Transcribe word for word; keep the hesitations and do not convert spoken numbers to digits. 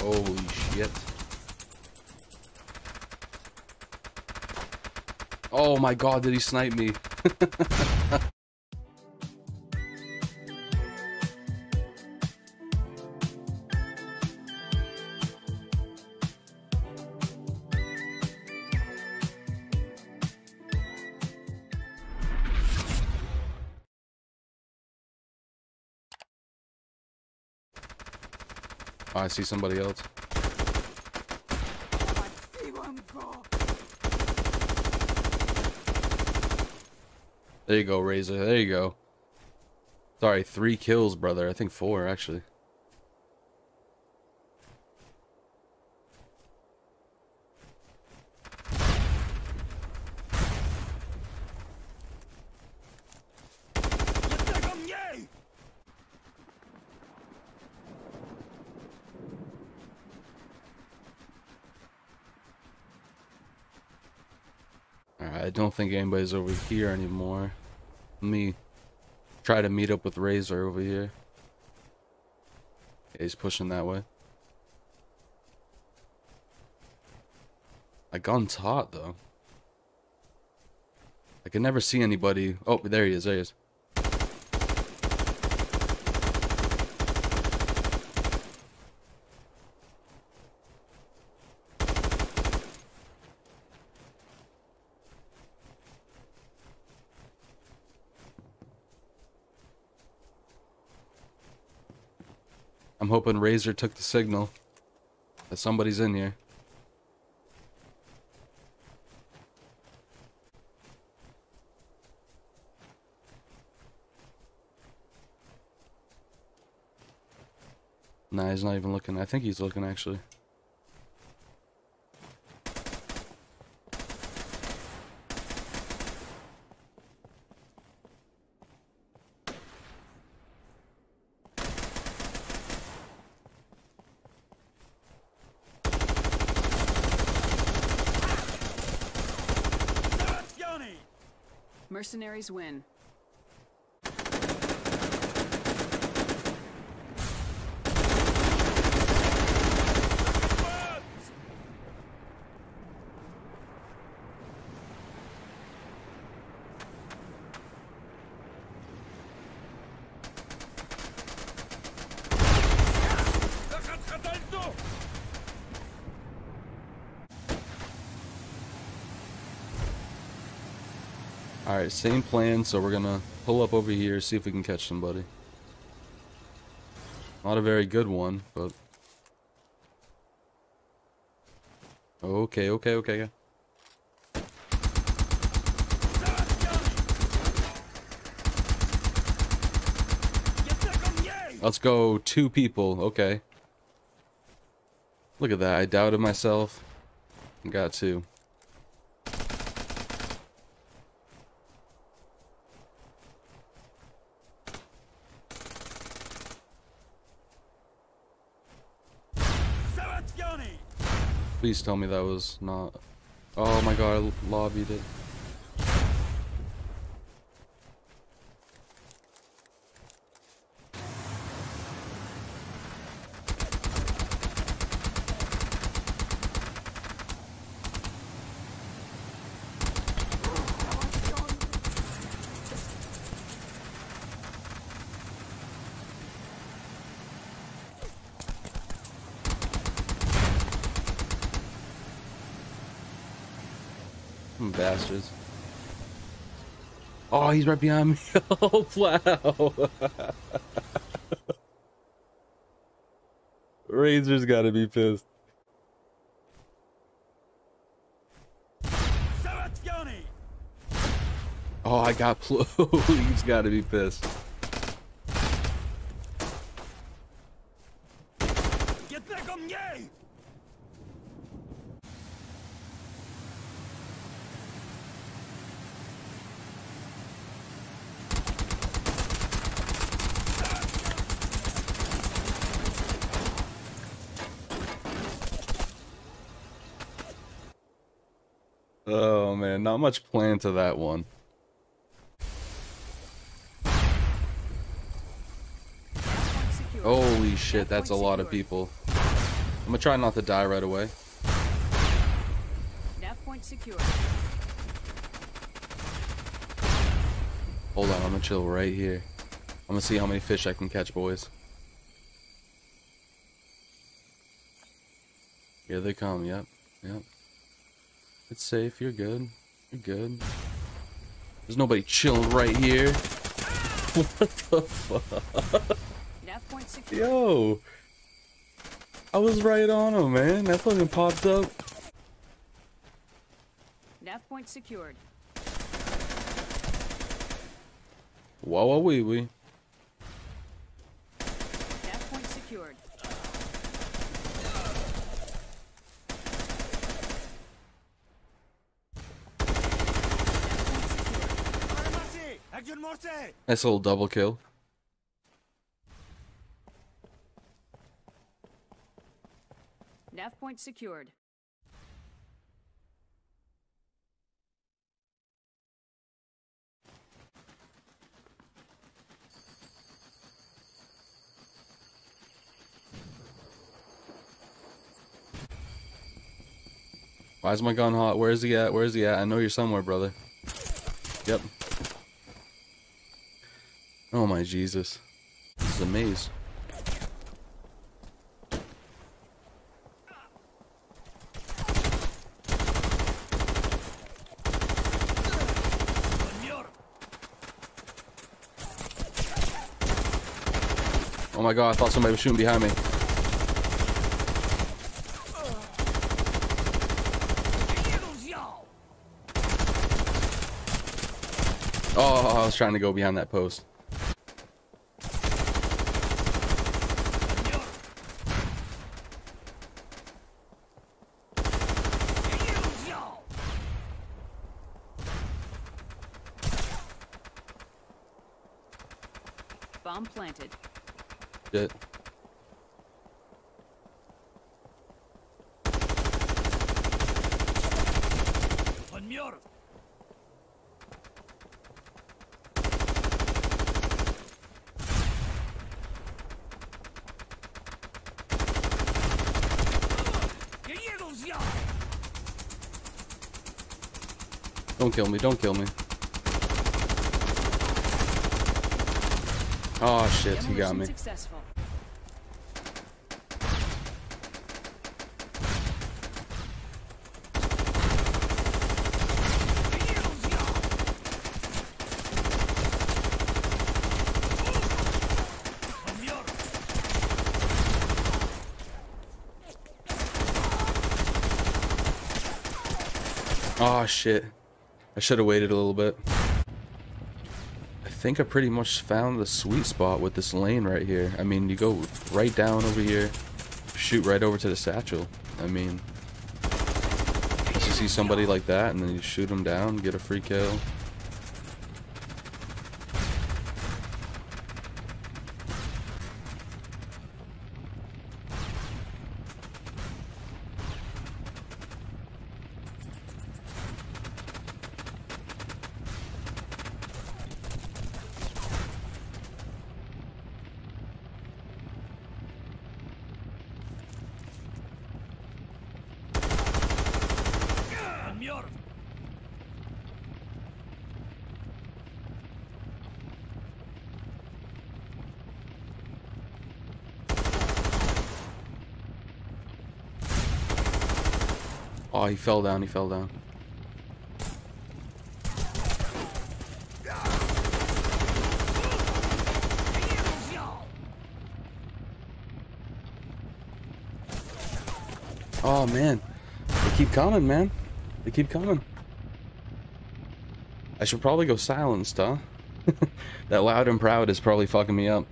Holy shit. Oh my god, did he snipe me? Oh, I see somebody else. There you go, Razor. There you go. Sorry, three kills, brother. I think four, actually. I don't think anybody's over here anymore. Let me try to meet up with Razor over here. Yeah, he's pushing that way. My gun's hot though. I can never see anybody. Oh, there he is, there he is. I'm hoping Razor took the signal that somebody's in here. Nah, he's not even looking. I think he's looking, actually. Mercenaries win. Alright, same plan, so we're gonna pull up over here, see if we can catch somebody. Not a very good one, but... Okay, okay, okay, yeah. Let's go, two people, okay. Look at that, I doubted myself. Got two. Please tell me that was not... Oh my god, I lobbied it. Bastards. Oh, he's right behind me. Oh, wow. Razor's gotta be pissed. Oh, I got pl- he's gotta be pissed. Oh man, not much plan to that one. Holy shit, that's a lot of people. I'm gonna try not to die right away. Nav point secure. Hold on, I'm gonna chill right here. I'm gonna see how many fish I can catch, boys. Here they come, yep, yep. It's safe, you're good. You're good. There's nobody chilling right here. What the fuck? Nav point secure. Yo! I was right on him, man. That fucking popped up. Nav point secured. Wow, wow, wee wee. Nav point secured. Nice little double kill. Nav point secured. Why is my gun hot? Where is he at? Where is he at? I know you're somewhere, brother. Yep. Oh my Jesus. This is a maze. Oh my God, I thought somebody was shooting behind me. Oh, I was trying to go behind that post. Bomb planted. Shit. Don't kill me, don't kill me. Oh shit, he got me. Successful. Oh shit. I should have waited a little bit. I think I pretty much found the sweet spot with this lane right here. I mean, you go right down over here, shoot right over to the satchel. I mean, once you see somebody like that and then you shoot them down, get a free kill. Oh, he fell down, he fell down. Oh man, they keep coming, man. They keep coming. I should probably go silenced, huh? That loud and proud is probably fucking me up.